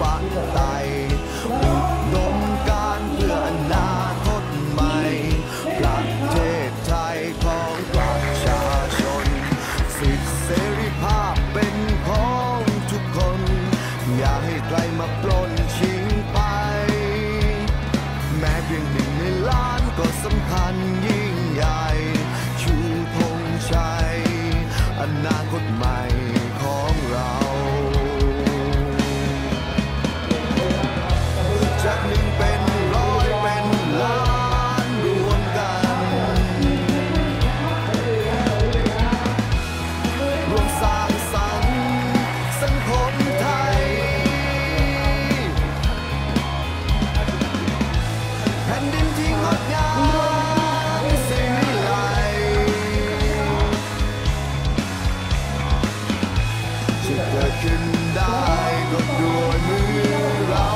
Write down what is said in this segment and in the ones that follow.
ฝันไตอุดมการเพื่ออนาคตใหม่ประเทศไทยของประชาชนสิทธิเสรีภาพเป็นของทุกคนอย่าให้ใครมาปล้นชิงไปแม้เพียงหนึ่งในล้านก็สำคัญยิ่งใหญ่ชูธงชัยอนาคตใหม่ของเราจากหนึ่งเป็นร้อยเป็นล้านรวมกันรวมสร้างสรรค์สังคมไทยแผ่นดินที่งดงามสีไหลจะเกิดขึ้นได้ก็ด้วยมือเรา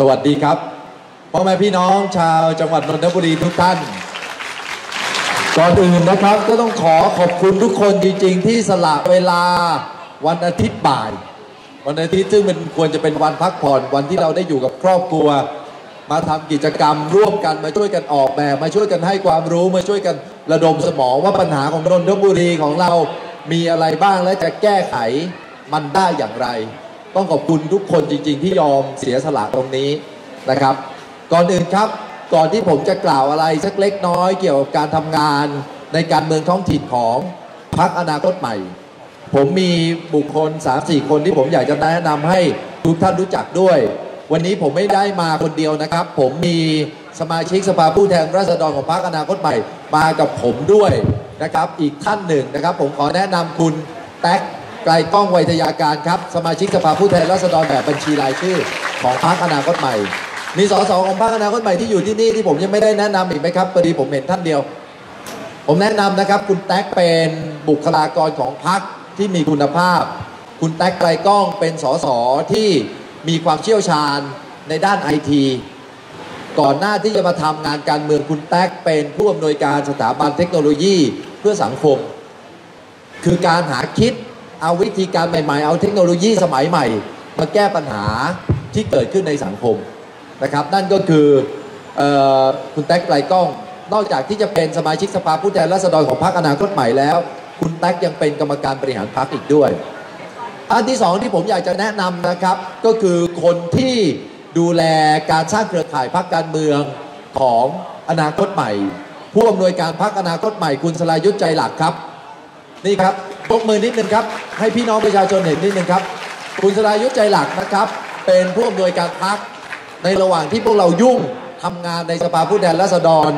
สวัสดีครับพ่อแม่พี่น้องชาวจังหวัดนนทบุรีทุกท่านก่อนอื่นนะครับก็ต้องขอบคุณทุกคนจริงๆที่สละเวลาวันอาทิตย์บ่ายวันอาทิตย์ซึ่งมันควรจะเป็นวันพักผ่อนวันที่เราได้อยู่กับครอบครัวมาทำกิจกรรมร่วมกันมาช่วยกันออกแบบมาช่วยกันให้ความรู้มาช่วยกันระดมสมองว่าปัญหาของนนทบุรีของเรามีอะไรบ้างและจะแก้ไขมันได้อย่างไรต้องขอบคุณทุกคนจริงๆที่ยอมเสียสละตรงนี้นะครับก่อนอื่นครับก่อนที่ผมจะกล่าวอะไรสักเล็กน้อยเกี่ยวกับการทำงานในการเมืองท้องถิ่นของพรรคอนาคตใหม่ผมมีบุคคล 3-4 คนที่ผมอยากจะแนะนำให้ทุกท่านรู้จักด้วยวันนี้ผมไม่ได้มาคนเดียวนะครับผมมีสมาชิกสภาผู้แทนราษฎรของพรรคอนาคตใหม่มากับผมด้วยนะครับอีกท่านหนึ่งนะครับผมขอแนะนำคุณแต๊กไกลก้องไวยทยาการครับสมาชิกสภาผู้แทนราษฎรแบบบัญชีรายชื่อของพรรคอนาคตใหม่มีส.ส.ของพรรคอนาคตใหม่ที่อยู่ที่นี่ที่ผมยังไม่ได้แนะนำอีกไหมครับพอดีผมเห็นท่านเดียวผมแนะนำนะครับคุณแต๊กเป็นบุคลากรของพรรคที่มีคุณภาพคุณแต๊กไกลก้องเป็นส.ส.ที่มีความเชี่ยวชาญในด้านไอทีก่อนหน้าที่จะมาทำงานการเมืองคุณแต๊กเป็นผู้อำนวยการสถาบันเทคโนโลยีเพื่อสังคมคือการหาคิดเอาวิธีการใหม่ๆเอาเทคโนโลยีสมัยใหม่มาแก้ปัญหาที่เกิดขึ้นในสังคมนะครับนั่นก็คือคุณแต๊กไกลก้องนอกจากที่จะเป็นสมาชิกสภาผู้แทนราษฎรของพรรคอนาคตใหม่แล้วคุณแต๊กยังเป็นกรรมการบริหารพรรคอีกด้วย อันที่สองที่ผมอยากจะแนะนำนะครับก็คือคนที่ดูแลการสร้างเครือข่ายพรรคการเมืองของอนาคตใหม่ผู้อำนวยการพรรคอนาคตใหม่คุณสรายุทธใจหลักครับนี่ครับปรบมือนิดนึงครับให้พี่น้องประชาชนเห็นนิดนึงครับคุณสรายุทธใจหลักนะครับเป็นผู้อำนวยการพรรคในระหว่างที่พวกเรายุ่งทำงานในสภาผู้แทนราษฎร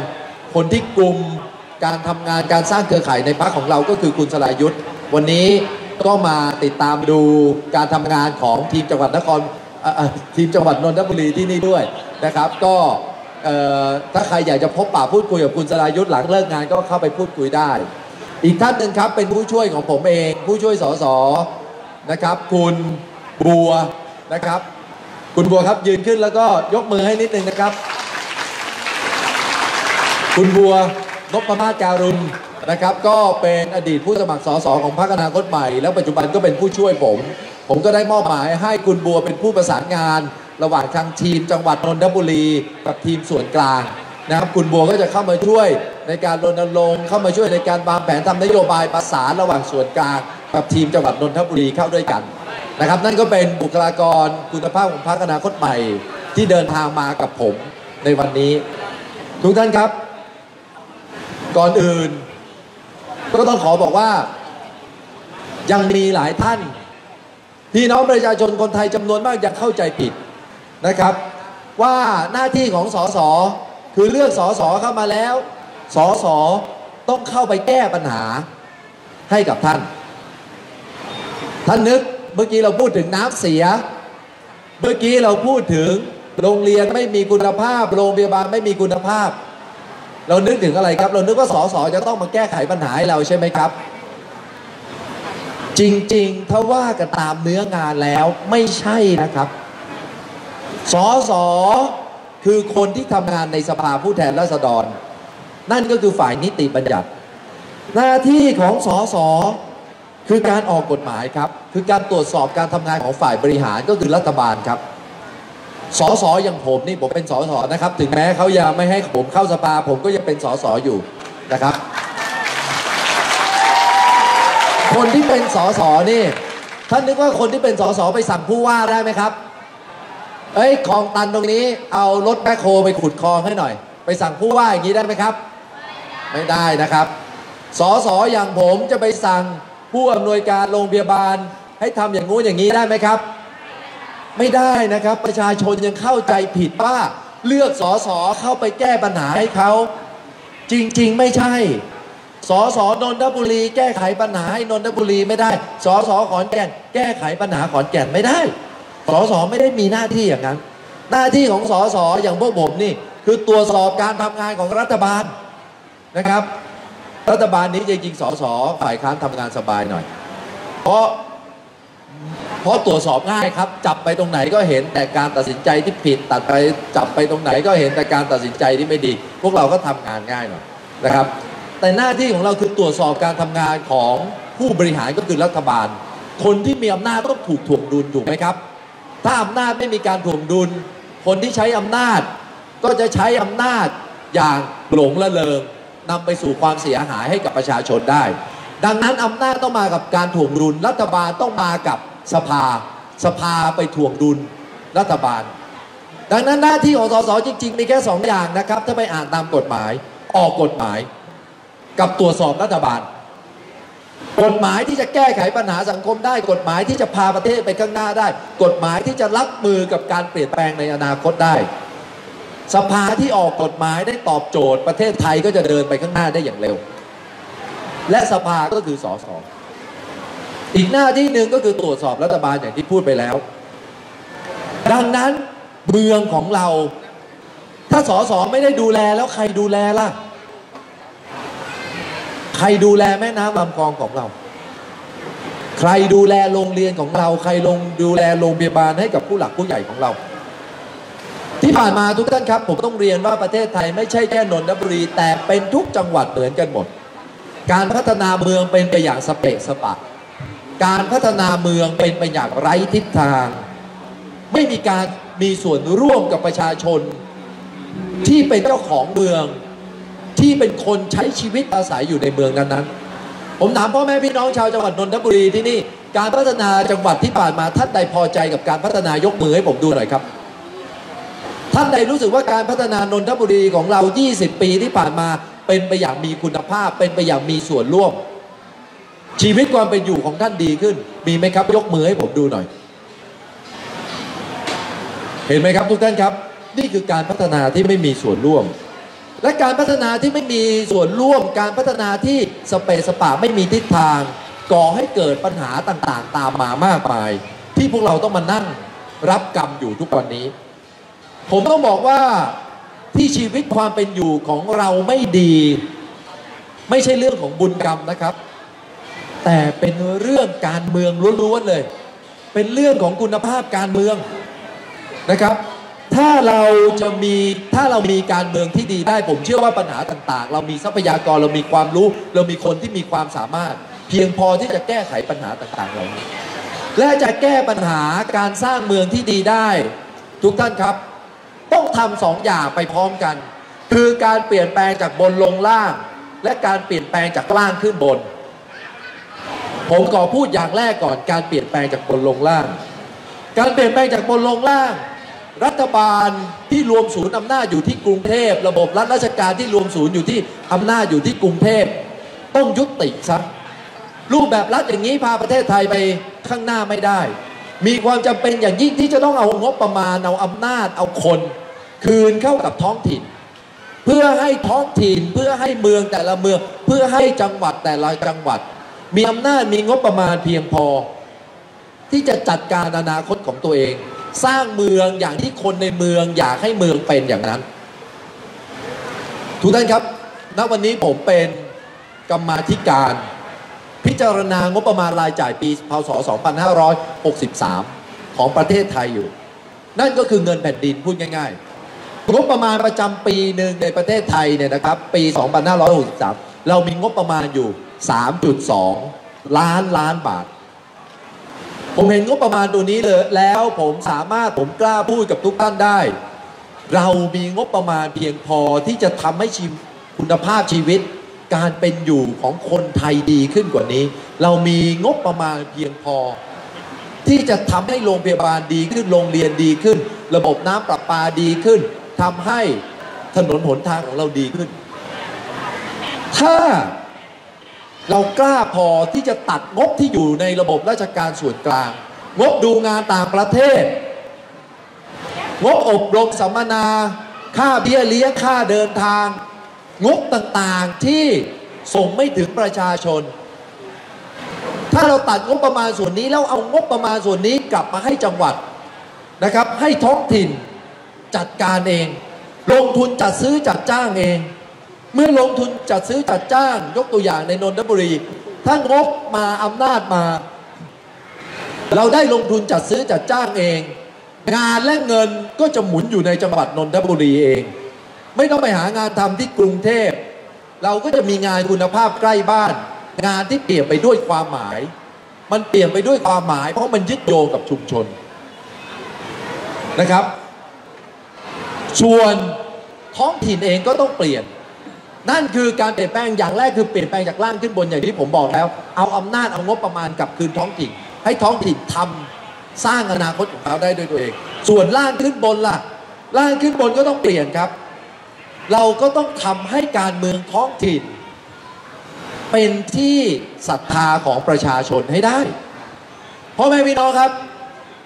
คนที่กลุ่มการทำงานการสร้างเครือข่ายในพรรคของเราก็คือคุณสรายุทธวันนี้ก็มาติดตามดูการทำงานของทีมจังหวัดนนทบุรีที่นี่ด้วยนะครับก็ถ้าใครอยากจะพบปะพูดคุยกับคุณสรายุทธหลังเลิกงานก็เข้าไปพูดคุยได้อีกท่านหนึ่งครับเป็นผู้ช่วยของผมเองผู้ช่วยสสนะครับคุณบัวนะครับคุณบัวครับยืนขึ้นแล้วก็ยกมือให้นิดนึงนะครับคุณบัวนพมาศการุณนะครับก็เป็นอดีตผู้สมัครสสของพรรคอนาคตใหม่แล้วปัจจุบันก็เป็นผู้ช่วยผมก็ได้มอบหมายให้คุณบัวเป็นผู้ประสานงานระหว่างทางทีมจังหวัดนนทบุรีกับทีมส่วนกลางนะครับคุณบัวก็จะเข้ามาช่วยในการรณรงค์เข้ามาช่วยในการวางแผนทำนโยบายประสานระหว่างส่วนกลางกับทีมจังหวัดนนทบุรีเข้าด้วยกันนะครับนั่นก็เป็นบุคลากรคุณภาพของพรรคอนาคตใหม่ที่เดินทางมากับผมในวันนี้ทุกท่านครับก่อนอื่นก็ต้องขอบอกว่ายังมีหลายท่านพี่น้องประชาชนคนไทยจำนวนมากยังเข้าใจผิดนะครับว่าหน้าที่ของสสคือเลือกสสเข้ามาแล้วสสต้องเข้าไปแก้ปัญหาให้กับท่านนึกเมื่อกี้เราพูดถึงน้ำเสียเมื่อกี้เราพูดถึงโรงเรียนไม่มีคุณภาพโรงพยาบาลไม่มีคุณภาพเรานึกถึงอะไรครับเรานึกว่าสสจะต้องมาแก้ไขปัญหาให้เราใช่ไหมครับจริงๆถ้าว่ากันตามเนื้องานแล้วไม่ใช่นะครับสสคือคนที่ทำงานในสภาผู้แทนราษฎรนั่นก็คือฝ่ายนิติบัญญัติหน้าที่ของสสคือการออกกฎหมายครับคือการตรวจสอบการทำงานของฝ่ายบริหารก็คือรัฐบาลครับสสอย่างผมนี่ผมเป็นสสนะครับถึงแม้เขายังไม่ให้ผมเข้าสภาผมก็ยังเป็นสสอยู่นะครับคนที่เป็นสสนี่ท่านนึกว่าคนที่เป็นสสไปสั่งผู้ว่าได้ไหมครับเอ้ยคลองตันตรงนี้เอารถแมคโครไปขุดคลองให้หน่อยไปสั่งผู้ว่าอย่างนี้ได้ไหมครับไม่ได้นะครับสสอย่างผมจะไปสั่งผู้อำนวยการโรงพยาบาลให้ทำอย่างงู้นอย่างนี้ได้ไหมครับไม่ได้นะครับประชาชนยังเข้าใจผิดว่าเลือกสสเข้าไปแก้ปัญหาให้เขาจริงๆไม่ใช่สสนนทบุรีแก้ไขปัญหาให้นนทบุรีไม่ได้สสขอนแก่นแก้ไขปัญหาขอนแก่นไม่ได้สสไม่ได้มีหน้าที่อย่างนั้นหน้าที่ของสสอย่างพวกผมนี่คือตรวจสอบการทำงานของรัฐบาลนะครับรัฐบาลนี้จริงๆสสฝ่ายค้านทำงานสบายหน่อยเพราะตรวจสอบง่ายครับจับไปตรงไหนก็เห็นแต่การตัดสินใจที่ผิดจับไปตรงไหนก็เห็นแต่การตัดสินใจที่ไม่ดีพวกเราก็ทำงานง่ายหน่อยนะครับแต่หน้าที่ของเราคือตรวจสอบการทำงานของผู้บริหารก็คือรัฐบาลคนที่มีอำนาจต้องถูกถ่วงดุลถูกไหมครับถ้าอำนาจไม่มีการถ่วงดุลคนที่ใช้อำนาจก็จะใช้อำนาจอย่างหลงละเลิงนำไปสู่ความเสียหายให้กับประชาชนได้ดังนั้นอำนาจต้องมากับการถ่วงดุลรัฐบาลต้องมากับสภาไปถ่วงดุลรัฐบาลดังนั้นหน้าที่ของสสจริงๆมีแค่2อย่างนะครับถ้าไปอ่านตามกฎหมายออกกฎหมายกับตรวจสอบรัฐบาลกฎหมายที่จะแก้ไขปัญหาสังคมได้กฎหมายที่จะพาประเทศไปข้างหน้าได้กฎหมายที่จะรับมือกับการเปลี่ยนแปลงในอนาคตได้สภาที่ออกกฎหมายได้ตอบโจทย์ประเทศไทยก็จะเดินไปข้างหน้าได้อย่างเร็วและสภาก็คือสสอีกหน้าที่หนึ่งก็คือตรวจสอบรัฐบาลอย่างที่พูดไปแล้วดังนั้นเมืองของเราถ้าสสไม่ได้ดูแลแล้วใครดูแลล่ะใครดูแลแม่น้ำลำคลองของเราใครดูแลโรงเรียนของเราใครดูแลโรงพยาบาลให้กับผู้หลักผู้ใหญ่ของเราที่ผ่านมาทุกท่านครับผมต้องเรียนว่าประเทศไทยไม่ใช่แค่นนทบุรีแต่เป็นทุกจังหวัดเหมือนกันหมดการพัฒนาเมืองเป็นไปอย่างสเปะสปะการพัฒนาเมืองเป็นไปอย่างไร้ทิศทางไม่มีการมีส่วนร่วมกับประชาชนที่เป็นเจ้าของเมืองที่เป็นคนใช้ชีวิตอาศัยอยู่ในเมืองนั้น ผมถามพ่อแม่พี่น้องชาวจังหวัดนนทบุรีที่นี่การพัฒนาจังหวัดที่ผ่านมาท่านใดพอใจกับการพัฒนายกมือให้ผมดูหน่อยครับท่านใดรู้สึกว่าการพัฒนานนทบุรีของเรา20ปีที่ผ่านมาเป็นไปอย่างมีคุณภาพเป็นไปอย่างมีส่วนร่วมชีวิตความเป็นอยู่ของท่านดีขึ้นมีไหมครับยกมือให้ผมดูหน่อยเห็นไหมครับทุกท่านครับนี่คือการพัฒนาที่ไม่มีส่วนร่วมและการพัฒนาที่ไม่มีส่วนร่วมการพัฒนาที่สเปซสปะไม่มีทิศทางก่อให้เกิดปัญหาต่างๆตามมามากมายที่พวกเราต้องมานั่งรับกรรมอยู่ทุกวันนี้ผมต้องบอกว่าที่ชีวิตความเป็นอยู่ของเราไม่ดีไม่ใช่เรื่องของบุญกรรมนะครับแต่เป็นเรื่องการเมืองล้วนๆเลยเป็นเรื่องของคุณภาพการเมืองนะครับถ้าเรามีการเมืองที่ดีได้ผมเชื่อว่าปัญหาต่างๆเรามีทรัพยากรเรามีความรู้เรามีคนที่มีความสามารถเพียงพอที่จะแก้ไขปัญหาต่างๆเหล่านี้และจะแก้ปัญหาการสร้างเมืองที่ดีได้ทุกท่านครับต้องทำสองอย่างไปพร้อมกันคือการเปลี่ยนแปลงจากบนลงล่างและการเปลี่ยนแปลงจากล่างขึ้นบนผมขอพูดอย่างแรกก่อนการเปลี่ยนแปลงจากบนลงล่างการเปลี่ยนแปลงจากบนลงล่างรัฐบาลที่รวมศูนย์อำนาจอยู่ที่กรุงเทพระบบรัฐราชการที่รวมศูนย์อยู่ที่อำนาจอยู่ที่กรุงเทพต้องยุติซะรูปแบบรัฐอย่างนี้พาประเทศไทยไปข้างหน้าไม่ได้มีความจำเป็นอย่างยิ่งที่จะต้องเอางบประมาณเอาอำนาจเอาคนคืนเข้ากับท้องถิ่นเพื่อให้ท้องถิ่นเพื่อให้เมืองแต่ละเมืองเพื่อให้จังหวัดแต่ละจังหวัดมีอำนาจมีงบประมาณเพียงพอที่จะจัดการอนาคตของตัวเองสร้างเมืองอย่างที่คนในเมืองอยากให้เมืองเป็นอย่างนั้นทุกท่านครับณวันนี้ผมเป็นกรรมาธิการพิจารณางบประมาณรายจ่ายปีพ.ศ. 2563ของประเทศไทยอยู่นั่นก็คือเงินแผ่นดินพูดง่ายๆงบประมาณประจำปีหนึ่งในประเทศไทยเนี่ยนะครับปี2563เรามีงบประมาณอยู่ 3.2 ล้านบาทผมเห็นงบประมาณตัวนี้เลยแล้วผมกล้าพูดกับทุกท่านได้เรามีงบประมาณเพียงพอที่จะทำให้คุณภาพชีวิตการเป็นอยู่ของคนไทยดีขึ้นกว่านี้เรามีงบประมาณเพียงพอที่จะทำให้โรงพยาบาลดีขึ้นโรงเรียนดีขึ้นระบบน้ำประปาดีขึ้นทำให้ถนนหนทางของเราดีขึ้นถ้าเรากล้าพอที่จะตัดงบที่อยู่ในระบบราชการส่วนกลางงบดูงานต่างประเทศงบอบรมสัมมนาค่าเบี้ยเลี้ยงค่าเดินทางงบต่างๆที่ส่งไม่ถึงประชาชนถ้าเราตัดงบประมาณส่วนนี้แล้วเอางบประมาณส่วนนี้กลับมาให้จังหวัดนะครับให้ท้องถิ่นจัดการเองลงทุนจัดซื้อจัดจ้างเองเมื่อลงทุนจัดซื้อจัดจ้างยกตัวอย่างในนนทบุรีถ้างบมาอำนาจมาเราได้ลงทุนจัดซื้อจัดจ้างเองงานและเงินก็จะหมุนอยู่ในจังหวัดนนทบุรีเองไม่ต้องไปหางานทำที่กรุงเทพเราก็จะมีงานคุณภาพใกล้บ้านงานที่เปลี่ยนไปด้วยความหมายมันเปลี่ยนไปด้วยความหมายเพราะมันยึดโยงกับชุมชนนะครับส่วนท้องถิ่นเองก็ต้องเปลี่ยนนั่นคือการเปลี่ยนแปลงอย่างแรกคือเปลี่ยนแปลงจากล่างขึ้นบนอย่างที่ผมบอกแล้วเอาอำนาจเอางบประมาณกลับคืนท้องถิ่นให้ท้องถิ่นทำสร้างอนาคตของเขาได้ด้วยตัวเองส่วนล่างขึ้นบนล่ะล่างขึ้นบนก็ต้องเปลี่ยนครับเราก็ต้องทำให้การเมืองท้องถิ่นเป็นที่ศรัทธาของประชาชนให้ได้พ่อแม่พี่น้องครับ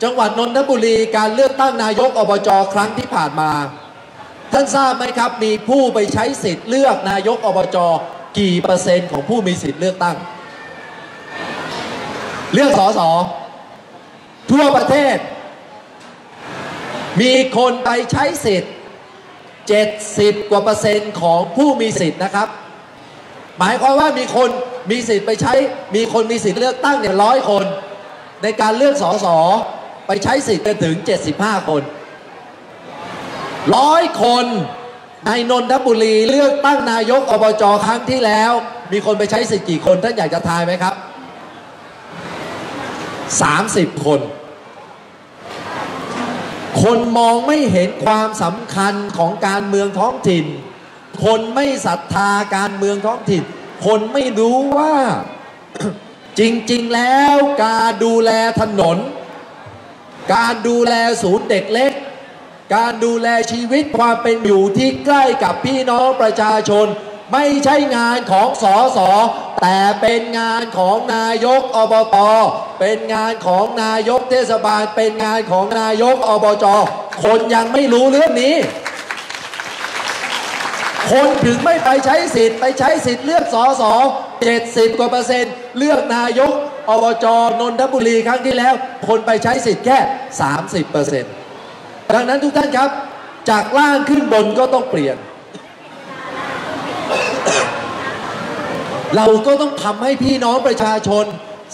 จังหวัดนนทบุรีการเลือกตั้งนายกอบจครั้งที่ผ่านมาท่านทราบไหมครับมีผู้ไปใช้สิทธิ์เลือกนายกอบจกี่เปอร์เซ็นต์ของผู้มีสิทธิ์เลือกตั้งเลือกสสทั่วประเทศมีคนไปใช้สิทธิ์70% กว่าของผู้มีสิทธิ์นะครับหมายความว่ามีคนมีสิทธิ์ไปใช้มีคนมีสิทธิ์เลือกตั้งเนี่ย100 คนในการเลือกสสไปใช้สิทธิ์กันถึง75 คน100 คนในนนทบุรีเลือกตั้งนายกอบจครั้งที่แล้วมีคนไปใช้สิทธิ์กี่คนท่านอยากจะทายไหมครับ30 คนคนมองไม่เห็นความสำคัญของการเมืองท้องถิ่นคนไม่ศรัทธาการเมืองท้องถิ่นคนไม่รู้ว่า จริงๆแล้วการดูแลถนนการดูแลศูนย์เด็กเล็กการดูแลชีวิตความเป็นอยู่ที่ใกล้กับพี่น้องประชาชนไม่ใช่งานของสส.แต่เป็นงานของนายกอบต.เป็นงานของนายกเทศบาลเป็นงานของนายกอบจ.คนยังไม่รู้เรื่องนี้คนถึงไม่ไปใช้สิทธิ์ไปใช้สิทธิ์เลือกสส.70% กว่าเลือกนายกอบจ.นนทบุรีครั้งที่แล้วคนไปใช้สิทธิ์แค่ 30% ดังนั้นทุกท่านครับจากล่างขึ้นบนก็ต้องเปลี่ยน เราก็ต้องทำให้พี่น้องประชาชน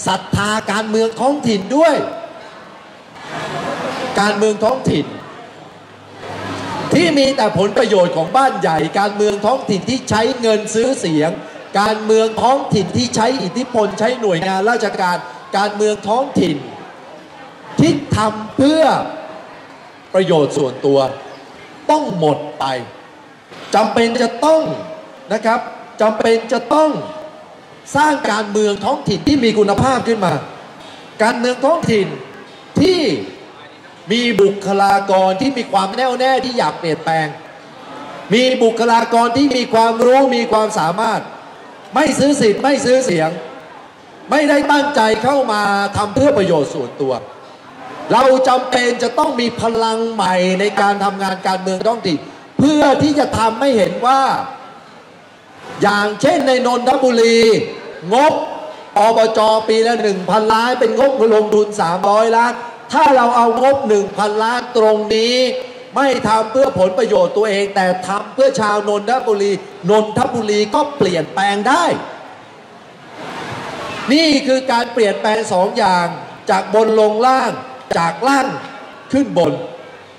ศรัทธาการเมืองท้องถิ่นด้วยการเมืองท้องถิ่นที่มีแต่ผลประโยชน์ของบ้านใหญ่การเมืองท้องถิ่นที่ใช้เงินซื้อเสียงการเมืองท้องถิ่นที่ใช้อิทธิพลใช้หน่วยงานราชการการเมืองท้องถิ่นที่ทำเพื่อประโยชน์ส่วนตัวต้องหมดไปจำเป็นจะต้องนะครับจำเป็นจะต้องสร้างการเมืองท้องถิ่นที่มีคุณภาพขึ้นมาการเมืองท้องถิ่นที่มีบุคลากรที่มีความแน่วแน่ที่อยากเปลี่ยนแปลงมีบุคลากรที่มีความรู้มีความสามารถไม่ซื้อสิทธิ์ไม่ซื้อเสียงไม่ได้ตั้งใจเข้ามาทำเพื่อประโยชน์ส่วนตัวเราจำเป็นจะต้องมีพลังใหม่ในการทำงานการเมืองท้องถิ่นเพื่อที่จะทำให้เห็นว่าอย่างเช่นในนนทบุรีงบอบจปีละ 1,000 ล้านเป็นงบลงทุน 300 ล้านถ้าเราเอางบ 1,000 ล้านตรงนี้ไม่ทำเพื่อผลประโยชน์ตัวเองแต่ทำเพื่อชาวนนทบุรีนนทบุรีก็เปลี่ยนแปลงได้นี่คือการเปลี่ยนแปลงสองอย่างจากบนลงล่างจากล่างขึ้นบน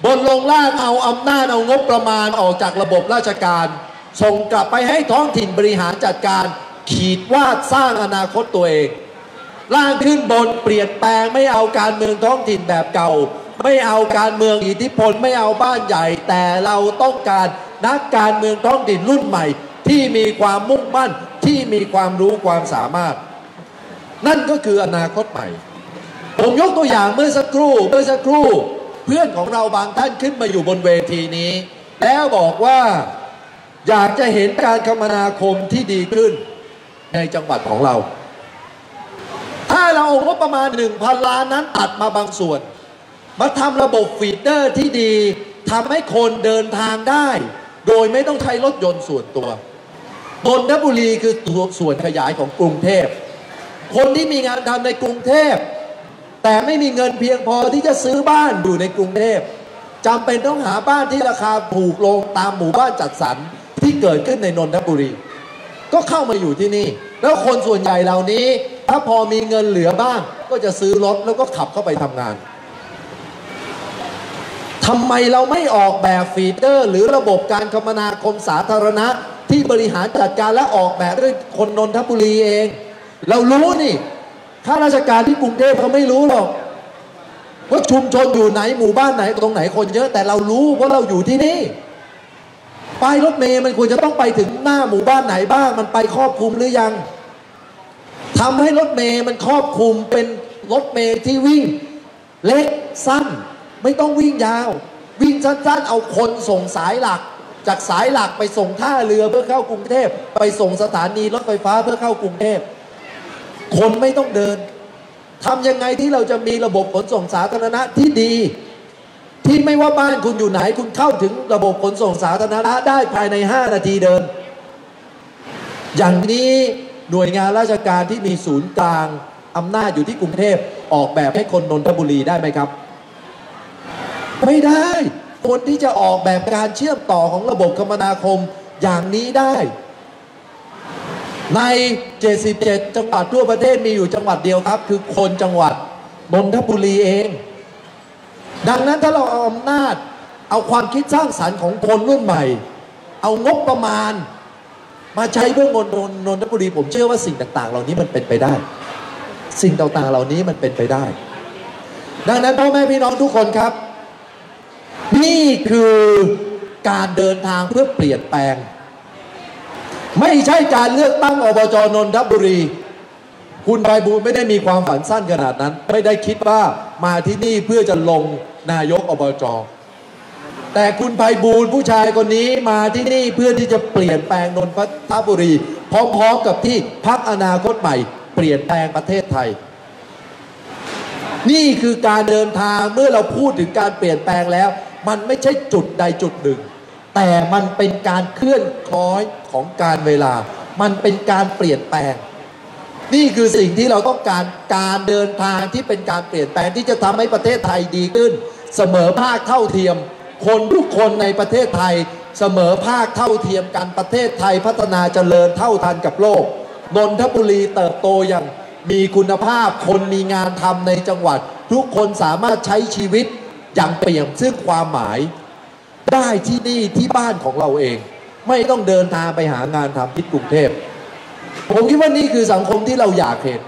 บนลงล่างเอาอำนาจเอางบประมาณออกจากระบบราชการส่งกลับไปให้ท้องถิ่นบริหารจัดการขีดวาดสร้างอนาคตตัวเองล่างขึ้นบนเปลี่ยนแปลงไม่เอาการเมืองท้องถิ่นแบบเก่าไม่เอาการเมืองอิทธิพลไม่เอาบ้านใหญ่แต่เราต้องการนักการเมืองท้องถิ่นรุ่นใหม่ที่มีความมุ่งมั่นที่มีความรู้ความสามารถนั่นก็คืออนาคตใหม่ผมยกตัวอย่างเมื่อสักครู่เพื่อนของเราบางท่านขึ้นมาอยู่บนเวทีนี้แล้วบอกว่าอยากจะเห็นการคมนาคมที่ดีขึ้นในจังหวัดของเราถ้าเราเอางบประมาณ 1,000 ล้านนั้นตัดมาบางส่วนมาทำระบบฟีดเดอร์ที่ดีทำให้คนเดินทางได้โดยไม่ต้องใช้รถยนต์ส่วนตัวนนทบุรีคือตัวส่วนขยายของกรุงเทพคนที่มีงานทำในกรุงเทพแต่ไม่มีเงินเพียงพอที่จะซื้อบ้านอยู่ในกรุงเทพจำเป็นต้องหาบ้านที่ราคาถูกลงตามหมู่บ้านจัดสรรที่เกิดขึ้นในนนทบุรีก็เข้ามาอยู่ที่นี่แล้วคนส่วนใหญ่เหล่านี้ถ้าพอมีเงินเหลือบ้างก็จะซื้อรถแล้วก็ขับเข้าไปทำงานทำไมเราไม่ออกแบบฟีเดอร์หรือระบบการคมนาคมสาธารณะที่บริหารจัดการและออกแบบด้วยคนนนทบุรีเองเรารู้นี่ข้าราชการที่กรุงเทพเขาไม่รู้หรอกว่าชุมชนอยู่ไหนหมู่บ้านไหนตรงไหนคนเยอะแต่เรารู้เพราะเราอยู่ที่นี่ป้ายรถเมล์มันควรจะต้องไปถึงหน้าหมู่บ้านไหนบ้างมันไปครอบคลุมหรือยังทำให้รถเมล์มันครอบคลุมเป็นรถเมล์ที่วิ่งเล็กสั้นไม่ต้องวิ่งยาววิ่งสั้นๆเอาคนส่งสายหลักจากสายหลักไปส่งท่าเรือเพื่อเข้ากรุงเทพไปส่งสถานีรถไฟฟ้าเพื่อเข้ากรุงเทพคนไม่ต้องเดินทำยังไงที่เราจะมีระบบขนส่งสาธารณะที่ดีที่ไม่ว่าบ้านคุณอยู่ไหนคุณเข้าถึงระบบขนส่งสาธารณะได้ภายใน5นาทีเดินอย่างนี้หน่วยงานราชการที่มีศูนย์กลางอำนาจอยู่ที่กรุงเทพออกแบบให้คนนนทบุรีได้ไหมครับไม่ได้คนที่จะออกแบบการเชื่อมต่อของระบบคมนาคมอย่างนี้ได้ใน77จังหวัดทั่วประเทศมีอยู่จังหวัดเดียวครับคือคนจังหวัดนนทบุรีเองดังนั้นถ้าเราเอาอำนาจเอาความคิดสร้างสรรค์ของคนรุ่นใหม่เอางบประมาณมาใช้เพื่อนนนทบุรีผมเชื่อว่าสิ่งต่างๆเหล่านี้มันเป็นไปได้สิ่งต่างๆเหล่านี้มันเป็นไปได้ดังนั้นพ่อแม่พี่น้องทุกคนครับนี่คือการเดินทางเพื่อเปลี่ยนแปลงไม่ใช่การเลือกตั้งอบจ.นนทบุรี คุณไพบูลย์ไม่ได้มีความฝันสั้นขนาดนั้นไม่ได้คิดว่ามาที่นี่เพื่อจะลงนายกอบจ.แต่คุณไพบูลย์ผู้ชายคนนี้มาที่นี่เพื่อที่จะเปลี่ยนแปลงนนทบุรีพร้อมๆกับที่พรรคอนาคตใหม่เปลี่ยนแปลงประเทศไทยนี่คือการเดินทางเมื่อเราพูดถึงการเปลี่ยนแปลงแล้วมันไม่ใช่จุดใดจุดหนึ่งแต่มันเป็นการเคลื่อนคล้อยของการเวลามันเป็นการเปลี่ยนแปลงนี่คือสิ่งที่เราต้องการการเดินทางที่เป็นการเปลี่ยนแปลงที่จะทำให้ประเทศไทยดีขึ้นเสมอภาคเท่าเทียมคนทุกคนในประเทศไทยเสมอภาคเท่าเทียมกันประเทศไทยพัฒนาเจริญเท่าทันกับโลกนนทบุรีเติบโตอย่างมีคุณภาพคนมีงานทำในจังหวัดทุกคนสามารถใช้ชีวิตอย่างเปี่ยมซึ่งความหมายได้ที่นี่ที่บ้านของเราเองไม่ต้องเดินทางไปหางานทำที่กรุงเทพผมคิดว่านี่คือสังคมที่เราอยากเห็น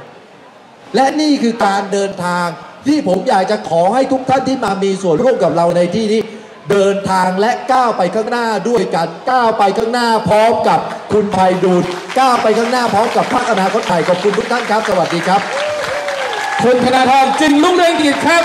และนี่คือการเดินทางที่ผมอยากจะขอให้ทุกท่านที่มามีส่วนร่วมกับเราในที่นี้เดินทางและก้าวไปข้างหน้าด้วยกันก้าวไปข้างหน้าพร้อมกับคุณไพบูลย์ก้าวไปข้างหน้าพร้อมกับพรรคอนาคตใหม่ขอบคุณทุกท่านครับสวัสดีครับคุณธนาธร จึงรุ่งเรืองกิจครับ